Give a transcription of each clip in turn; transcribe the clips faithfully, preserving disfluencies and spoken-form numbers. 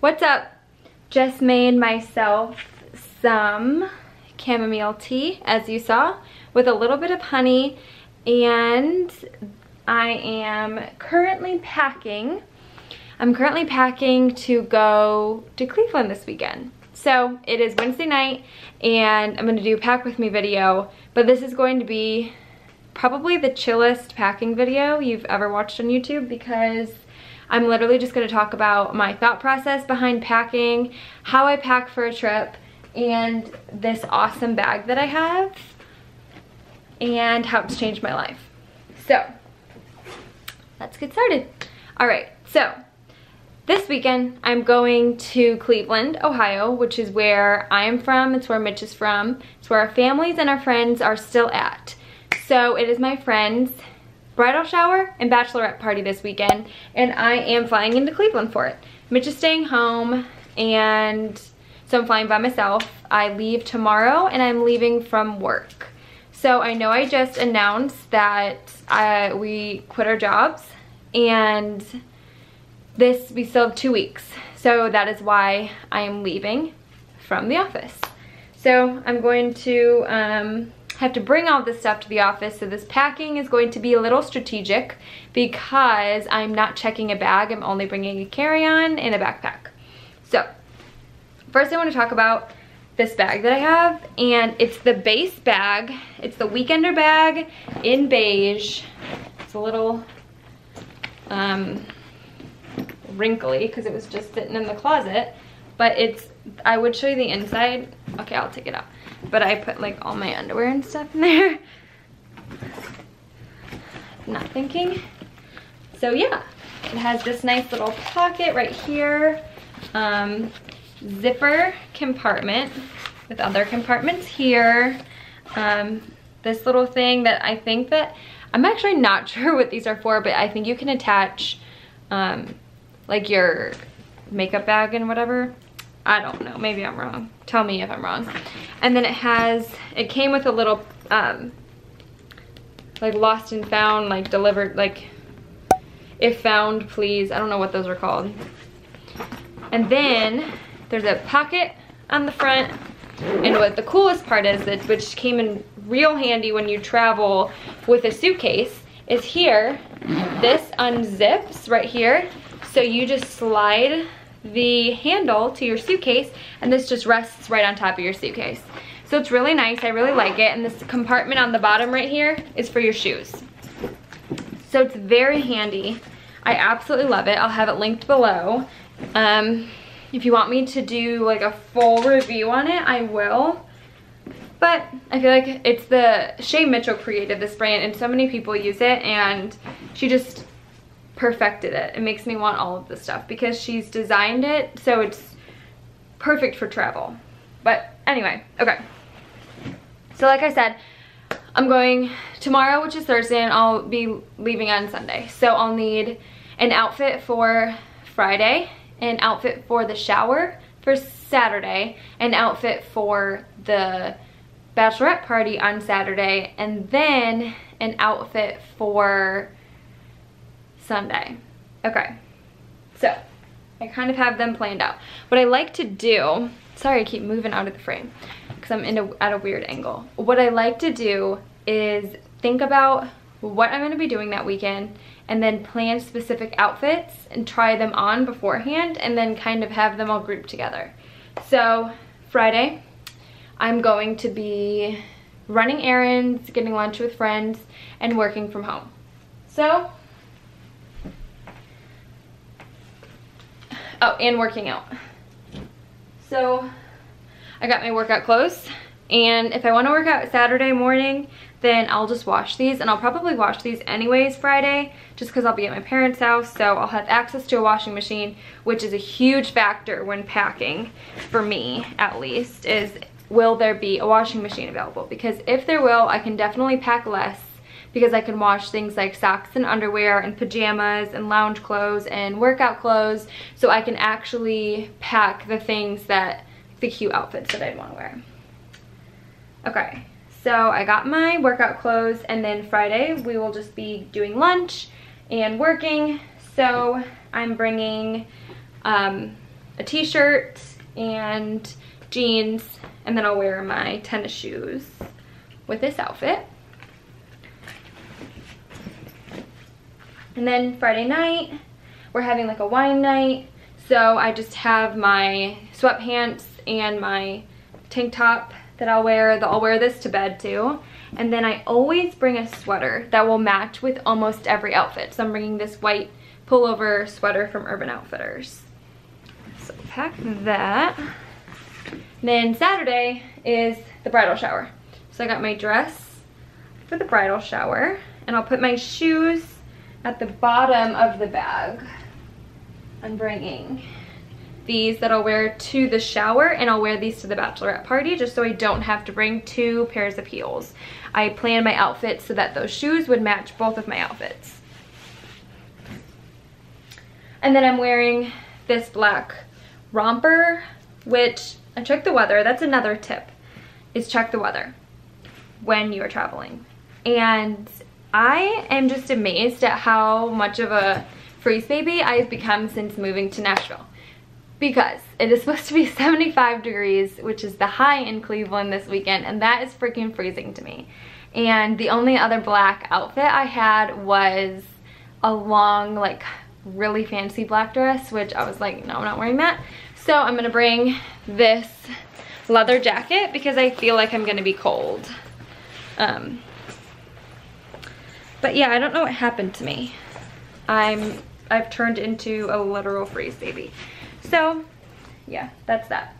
What's up? Just made myself some chamomile tea, as you saw, with a little bit of honey, and I am currently packing. I'm currently packing to go to Cleveland this weekend. So it is Wednesday night, and I'm gonna do a pack with me video, but this is going to be probably the chillest packing video you've ever watched on YouTube, because I'm literally just gonna talk about my thought process behind packing, how I pack for a trip, and this awesome bag that I have, and how it's changed my life. So, let's get started. All right, so this weekend I'm going to Cleveland, Ohio, which is where I am from, it's where Mitch is from, it's where our families and our friends are still at. So it is my friend's bridal shower and bachelorette party this weekend, and I am flying into Cleveland for it. Mitch is staying home, and so I'm flying by myself. I leave tomorrow, and I'm leaving from work. So I know I just announced that uh, we quit our jobs, and this, we still have two weeks. So that is why I am leaving from the office. So I'm going to um, have to bring all this stuff to the office, so this packing is going to be a little strategic because I'm not checking a bag, I'm only bringing a carry-on and a backpack. So, first I want to talk about this bag that I have, and it's the Beis bag. It's the Weekender bag in beige. It's a little um, wrinkly because it was just sitting in the closet, but it's, I would show you the inside. Okay, I'll take it out. But I put like all my underwear and stuff in there. Not thinking. So yeah, it has this nice little pocket right here. Um, zipper compartment with other compartments here. Um, this little thing that I think that, I'm actually not sure what these are for, but I think you can attach um, like your makeup bag and whatever. I don't know, maybe I'm wrong. Tell me if I'm wrong. And then it has, it came with a little, um, like lost and found, like delivered, like if found, please. I don't know what those are called. And then there's a pocket on the front. And what the coolest part is, that, which came in real handy when you travel with a suitcase, is here, this unzips right here. So you just slide the handle to your suitcase, and this just rests right on top of your suitcase. So it's really nice, I really like it, and this compartment on the bottom right here is for your shoes. So it's very handy. I absolutely love it. I'll have it linked below. Um, if you want me to do like a full review on it, I will. But I feel like it's the, Shay Mitchell created this brand, and so many people use it, and she just perfected it. It makes me want all of this stuff because she's designed it so it's perfect for travel. But anyway, okay. So like I said, I'm going tomorrow, which is Thursday, and I'll be leaving on Sunday. So I'll need an outfit for Friday, an outfit for the shower for Saturday, an outfit for the bachelorette party on Saturday, and then an outfit for Sunday. Okay, so I kind of have them planned out. What I like to do, sorry I keep moving out of the frame because I'm in a, at a weird angle. What I like to do is think about what I'm going to be doing that weekend, and then plan specific outfits and try them on beforehand, and then kind of have them all grouped together. So Friday, I'm going to be running errands, getting lunch with friends, and working from home. So oh, and working out. So I got my workout clothes, and if I want to work out Saturday morning, then I'll just wash these, and I'll probably wash these anyways Friday, just because I'll be at my parents' house, so I'll have access to a washing machine, which is a huge factor when packing, for me at least, is will there be a washing machine available? Because if there will, I can definitely pack less, because I can wash things like socks and underwear and pajamas and lounge clothes and workout clothes, so I can actually pack the things that, the cute outfits that I'd want to wear. Okay, so I got my workout clothes, and then Friday we will just be doing lunch and working, so I'm bringing um, a t-shirt and jeans, and then I'll wear my tennis shoes with this outfit. And then Friday night, we're having like a wine night, so I just have my sweatpants and my tank top that I'll wear. I'll wear this to bed too. And then I always bring a sweater that will match with almost every outfit. So I'm bringing this white pullover sweater from Urban Outfitters. So pack that. And then Saturday is the bridal shower. So I got my dress for the bridal shower, and I'll put my shoes at the bottom of the bag. I'm bringing these that I'll wear to the shower, and I'll wear these to the bachelorette party just so I don't have to bring two pairs of heels. I planned my outfits so that those shoes would match both of my outfits. And then I'm wearing this black romper, which I checked the weather. That's another tip, is check the weather when you are traveling. And I am just amazed at how much of a freeze baby I've become since moving to Nashville, because it is supposed to be seventy-five degrees, which is the high in Cleveland this weekend, and that is freaking freezing to me. And the only other black outfit I had was a long, like, really fancy black dress, which I was like, no, I'm not wearing that. So I'm gonna bring this leather jacket because I feel like I'm gonna be cold. Um, but yeah, I don't know what happened to me. I'm, I've turned into a literal freeze baby. So yeah, that's that.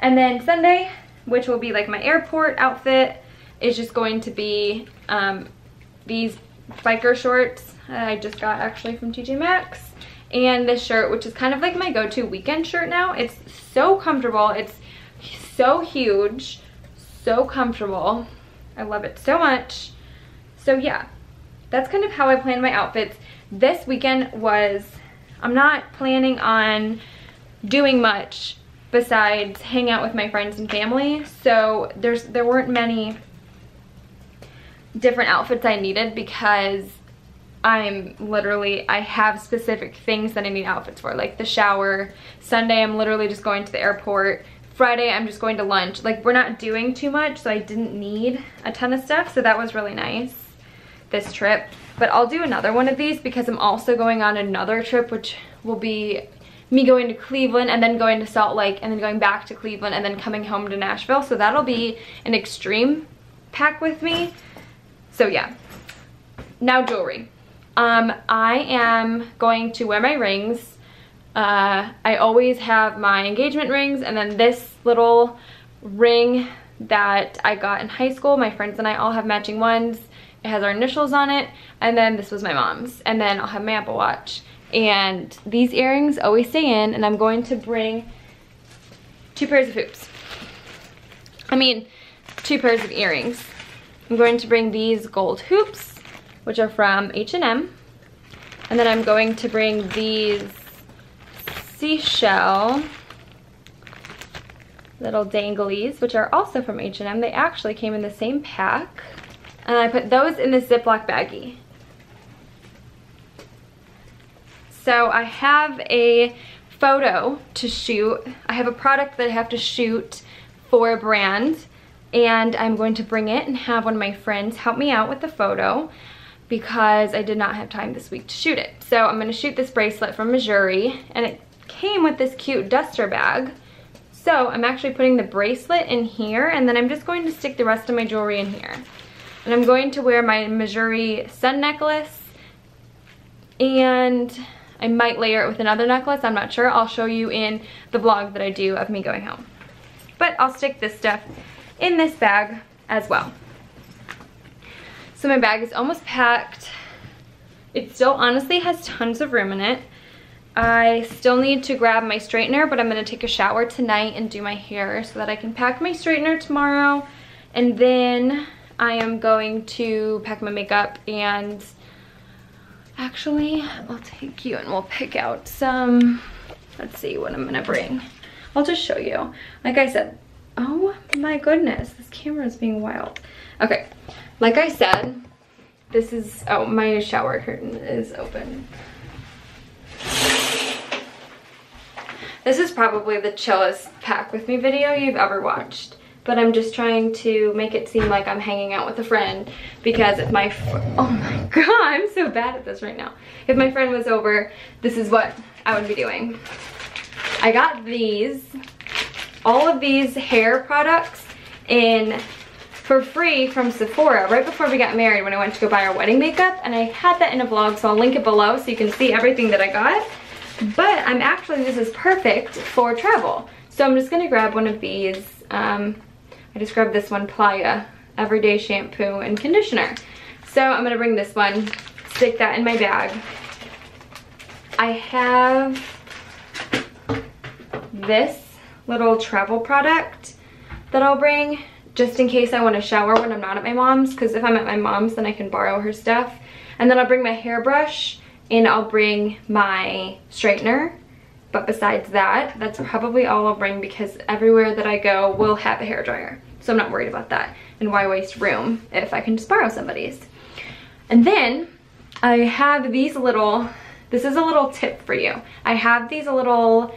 And then Sunday, which will be like my airport outfit, is just going to be um, these biker shorts I just got actually from T J Maxx, and this shirt, which is kind of like my go-to weekend shirt now. It's so comfortable. It's so huge, so comfortable. I love it so much. So yeah, that's kind of how I plan my outfits. This weekend was, I'm not planning on doing much besides hang out with my friends and family, so there's there weren't many different outfits I needed because I'm literally I have specific things that I need outfits for, like the shower. Sunday I'm literally just going to the airport. Friday I'm just going to lunch. Like, we're not doing too much, so I didn't need a ton of stuff, so that was really nice this trip. But I'll do another one of these because I'm also going on another trip, which will be me going to Cleveland and then going to Salt Lake and then going back to Cleveland and then coming home to Nashville. So that'll be an extreme pack with me. So yeah. Now jewelry. Um, I am going to wear my rings. Uh, I always have my engagement rings and then this little ring that I got in high school. My friends and I all have matching ones. It has our initials on it. And then this was my mom's. And then I'll have my Apple Watch. And these earrings always stay in, and I'm going to bring two pairs of hoops. I mean, two pairs of earrings. I'm going to bring these gold hoops, which are from H and M. And then I'm going to bring these seashell little danglies, which are also from H and M. They actually came in the same pack. And I put those in this Ziploc baggie. So I have a photo to shoot. I have a product that I have to shoot for a brand, and I'm going to bring it and have one of my friends help me out with the photo because I did not have time this week to shoot it. So I'm going to shoot this bracelet from Mejuri, and it came with this cute duster bag. So I'm actually putting the bracelet in here, and then I'm just going to stick the rest of my jewelry in here. And I'm going to wear my Missouri Sun necklace, and I might layer it with another necklace, I'm not sure. I'll show you in the vlog that I do of me going home. But I'll stick this stuff in this bag as well. So my bag is almost packed. It still honestly has tons of room in it. I still need to grab my straightener, but I'm gonna take a shower tonight and do my hair so that I can pack my straightener tomorrow. And then I am going to pack my makeup, and actually, I'll take you and we'll pick out some, let's see what I'm gonna bring. I'll just show you. Like I said, oh my goodness, this camera is being wild. Okay, like I said, this is, oh, my shower curtain is open. This is probably the chillest pack with me video you've ever watched, but I'm just trying to make it seem like I'm hanging out with a friend, because if my, oh my god, I'm so bad at this right now. If my friend was over, this is what I would be doing. I got these, all of these hair products in for free from Sephora right before we got married when I went to go buy our wedding makeup, and I had that in a vlog, so I'll link it below so you can see everything that I got. But I'm actually, this is perfect for travel. So I'm just gonna grab one of these. Um, I just grabbed this one, Playa Everyday Shampoo and Conditioner. So I'm gonna bring this one, stick that in my bag. I have this little travel product that I'll bring just in case I want to shower when I'm not at my mom's, because if I'm at my mom's then I can borrow her stuff. And then I'll bring my hairbrush and I'll bring my straightener, but besides that, that's probably all I'll bring, because everywhere that I go will have a hairdryer, so I'm not worried about that. And why waste room if I can just borrow somebody's? And then I have these little, this is a little tip for you, I have these little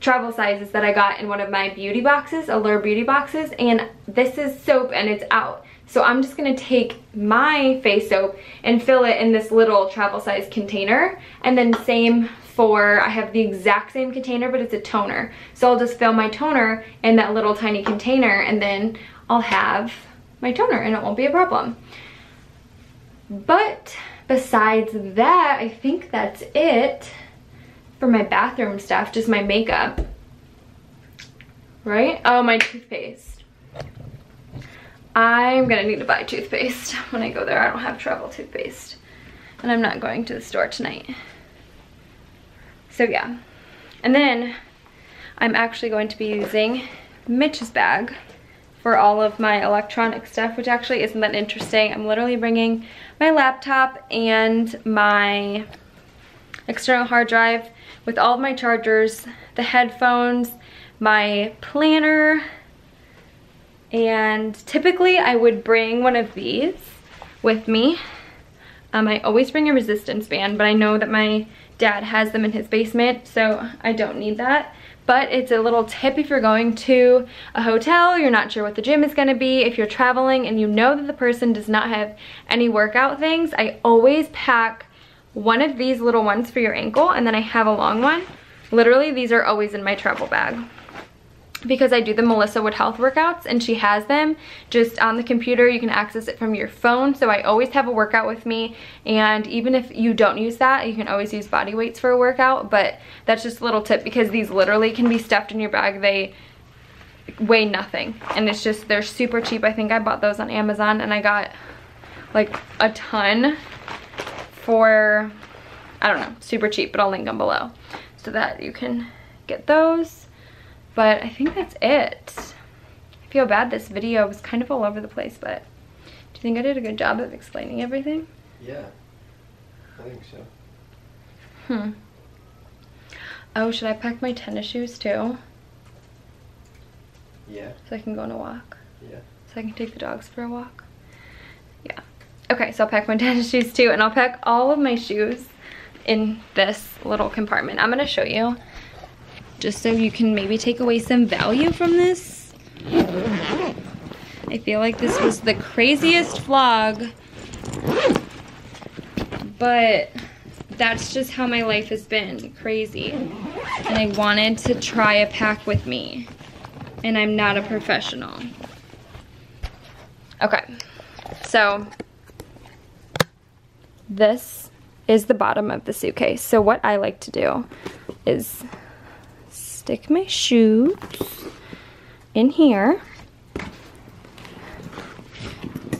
travel sizes that I got in one of my beauty boxes, Allure Beauty boxes, and this is soap and it's out. So I'm just gonna take my face soap and fill it in this little travel size container. And then same for, I have the exact same container, but it's a toner. So I'll just fill my toner in that little tiny container, and then I'll have my toner and it won't be a problem. But besides that, I think that's it for my bathroom stuff, just my makeup, right? Oh, my toothpaste. I'm gonna need to buy toothpaste when I go there. I don't have travel toothpaste, and I'm not going to the store tonight. So yeah, and then I'm actually going to be using Mitch's bag for all of my electronic stuff, which actually isn't that interesting. I'm literally bringing my laptop and my external hard drive with all of my chargers, the headphones, my planner, and typically I would bring one of these with me. Um, I always bring a resistance band, but I know that my dad has them in his basement, so I don't need that. But it's a little tip if you're going to a hotel, you're not sure what the gym is going to be, if you're traveling and you know that the person does not have any workout things, I always pack one of these little ones for your ankle, and then I have a long one. Literally, these are always in my travel bag, because I do the Melissa Wood Health workouts and she has them just on the computer. You can access it from your phone, so I always have a workout with me. And even if you don't use that, you can always use body weights for a workout, but that's just a little tip, because these literally can be stuffed in your bag. They weigh nothing, and it's just, they're super cheap. I think I bought those on Amazon, and I got like a ton for, I don't know, super cheap, but I'll link them below so that you can get those. But I think that's it. I feel bad this video was kind of all over the place, but do you think I did a good job of explaining everything? Yeah, I think so. Hmm. Oh, should I pack my tennis shoes too? Yeah. So I can go on a walk? Yeah. So I can take the dogs for a walk? Yeah. Okay, so I'll pack my tennis shoes too, and I'll pack all of my shoes in this little compartment. I'm gonna show you, just so you can maybe take away some value from this. I feel like this was the craziest vlog, but that's just how my life has been, crazy. And I wanted to try a pack with me, and I'm not a professional. Okay, so this is the bottom of the suitcase. So what I like to do is stick my shoes in here.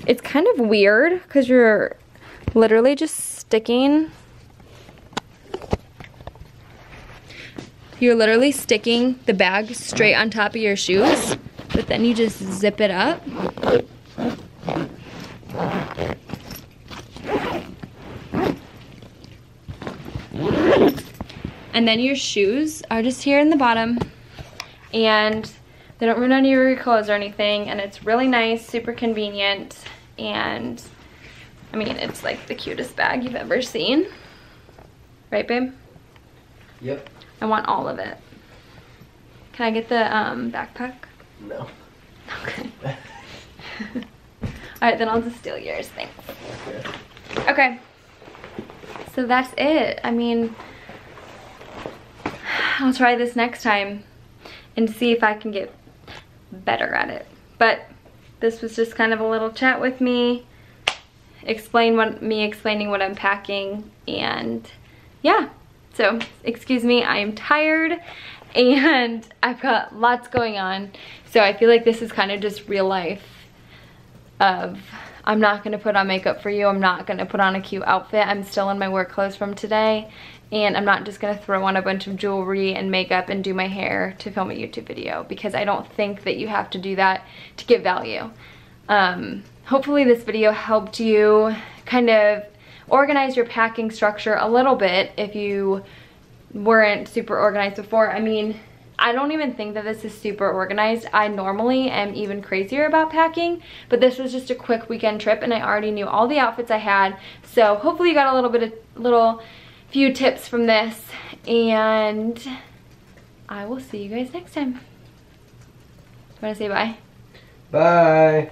It's kind of weird because you're literally just sticking, you're literally sticking the bag straight on top of your shoes, but then you just zip it up. And then your shoes are just here in the bottom, and they don't ruin any of your clothes or anything, and it's really nice, super convenient, and I mean, it's like the cutest bag you've ever seen. Right, babe? Yep. I want all of it. Can I get the um, backpack? No. Okay. All right, then I'll just steal yours. Thanks. Okay. Okay. So that's it. I mean, I'll try this next time and see if I can get better at it. But this was just kind of a little chat with me. Explain what me explaining what I'm packing, and yeah. So excuse me, I am tired and I've got lots going on. So I feel like this is kind of just real life of I'm not gonna put on makeup for you. I'm not gonna put on a cute outfit. I'm still in my work clothes from today, and I'm not just gonna throw on a bunch of jewelry and makeup and do my hair to film a YouTube video, because I don't think that you have to do that to get value. Um, hopefully this video helped you kind of organize your packing structure a little bit if you weren't super organized before. I mean, I don't even think that this is super organized. I normally am even crazier about packing, but this was just a quick weekend trip and I already knew all the outfits I had. So hopefully you got a little bit of little few tips from this, and I will see you guys next time. You want to say bye? Bye.